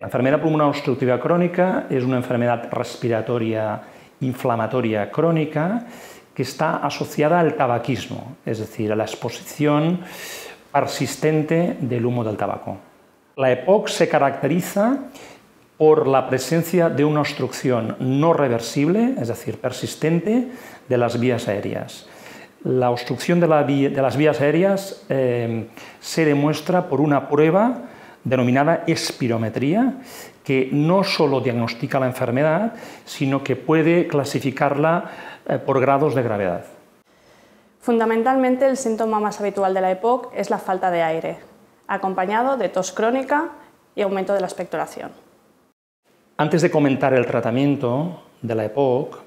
La enfermedad pulmonar obstructiva crónica es una enfermedad respiratoria inflamatoria crónica que está asociada al tabaquismo, es decir, a la exposición persistente del humo del tabaco. La EPOC se caracteriza por la presencia de una obstrucción no reversible, es decir, persistente, de las vías aéreas. La obstrucción de las vías aéreas se demuestra por una prueba denominada espirometría, que no solo diagnostica la enfermedad, sino que puede clasificarla por grados de gravedad. Fundamentalmente, el síntoma más habitual de la EPOC es la falta de aire, acompañado de tos crónica y aumento de la expectoración. Antes de comentar el tratamiento de la EPOC,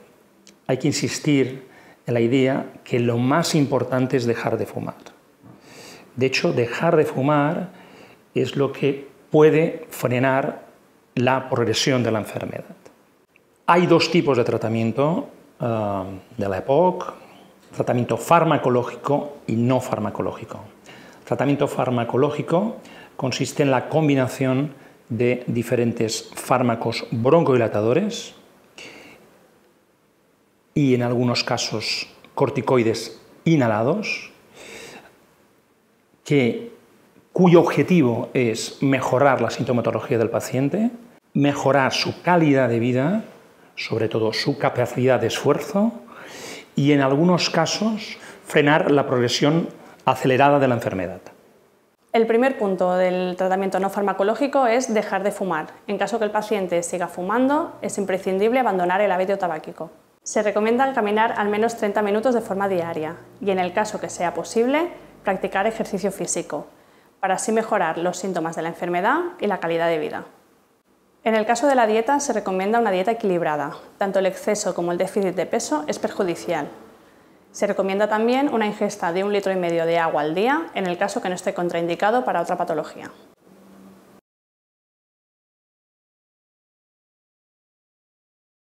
hay que insistir en la idea que lo más importante es dejar de fumar. De hecho, dejar de fumar es lo que puede frenar la progresión de la enfermedad. Hay dos tipos de tratamiento de la EPOC: tratamiento farmacológico y no farmacológico. El tratamiento farmacológico consiste en la combinación de diferentes fármacos broncohilatadores y, en algunos casos, corticoides inhalados, cuyo objetivo es mejorar la sintomatología del paciente, mejorar su calidad de vida, sobre todo su capacidad de esfuerzo, y en algunos casos frenar la progresión acelerada de la enfermedad. El primer punto del tratamiento no farmacológico es dejar de fumar. En caso que el paciente siga fumando, es imprescindible abandonar el hábito tabáquico. Se recomienda caminar al menos 30 minutos de forma diaria y, en el caso que sea posible, practicar ejercicio físico, para así mejorar los síntomas de la enfermedad y la calidad de vida. En el caso de la dieta, se recomienda una dieta equilibrada. Tanto el exceso como el déficit de peso es perjudicial. Se recomienda también una ingesta de 1,5 litros de agua al día en el caso que no esté contraindicado para otra patología.